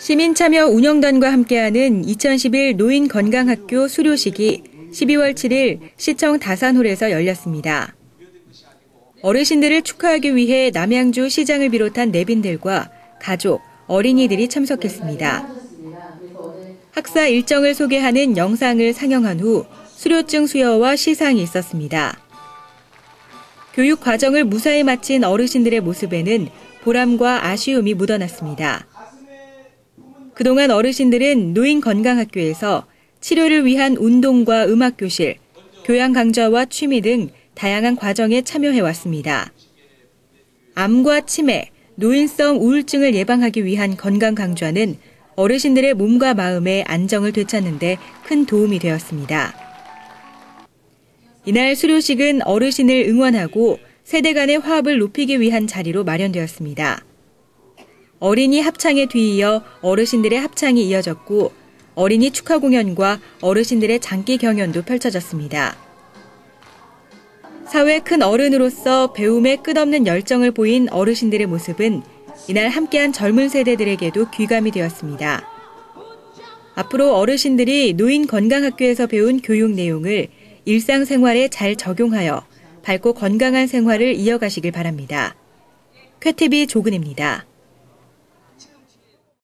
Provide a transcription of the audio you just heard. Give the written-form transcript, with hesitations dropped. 시민참여 운영단과 함께하는 2011 노인건강학교 수료식이 12월 7일 시청 다산홀에서 열렸습니다. 어르신들을 축하하기 위해 남양주 시장을 비롯한 내빈들과 가족, 어린이들이 참석했습니다. 학사 일정을 소개하는 영상을 상영한 후 수료증 수여와 시상이 있었습니다. 교육 과정을 무사히 마친 어르신들의 모습에는 보람과 아쉬움이 묻어났습니다. 그동안 어르신들은 노인건강학교에서 치료를 위한 운동과 음악교실, 교양 강좌와 취미 등 다양한 과정에 참여해왔습니다. 암과 치매, 노인성 우울증을 예방하기 위한 건강 강좌는 어르신들의 몸과 마음의 안정을 되찾는 데 큰 도움이 되었습니다. 이날 수료식은 어르신을 응원하고 세대 간의 화합을 높이기 위한 자리로 마련되었습니다. 어린이 합창에 뒤이어 어르신들의 합창이 이어졌고 어린이 축하 공연과 어르신들의 장기 경연도 펼쳐졌습니다. 사회 큰 어른으로서 배움에 끝없는 열정을 보인 어르신들의 모습은 이날 함께한 젊은 세대들에게도 귀감이 되었습니다. 앞으로 어르신들이 노인건강학교에서 배운 교육 내용을 일상생활에 잘 적용하여 밝고 건강한 생활을 이어가시길 바랍니다. 쾌TV 조근혜입니다.